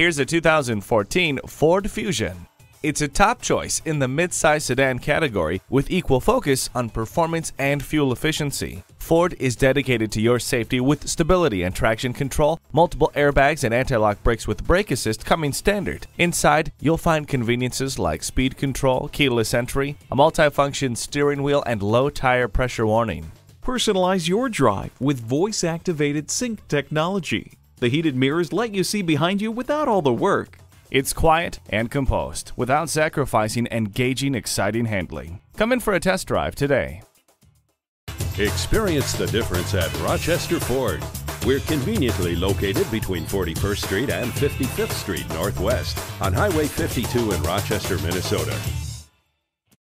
Here's a 2014 Ford Fusion. It's a top choice in the midsize sedan category with equal focus on performance and fuel efficiency. Ford is dedicated to your safety with stability and traction control, multiple airbags and anti-lock brakes with brake assist coming standard. Inside, you'll find conveniences like speed control, keyless entry, a multifunction steering wheel, and low tire pressure warning. Personalize your drive with voice-activated sync technology. The heated mirrors let you see behind you without all the work. It's quiet and composed, without sacrificing engaging, exciting handling. Come in for a test drive today. Experience the difference at Rochester Ford. We're conveniently located between 41st Street and 55th Street Northwest on Highway 52 in Rochester, Minnesota.